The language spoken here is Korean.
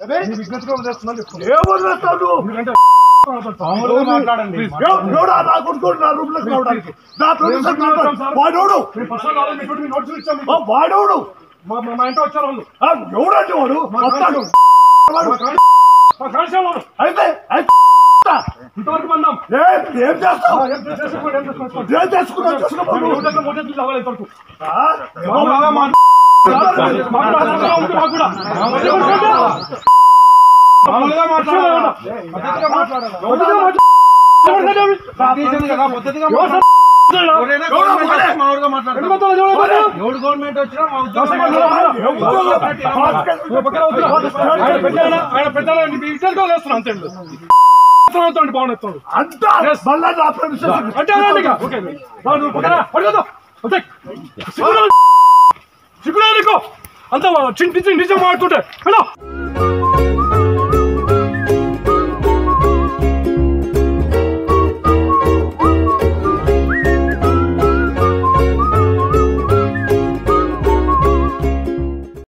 안다 와, 진짜 니좀 말도 돼.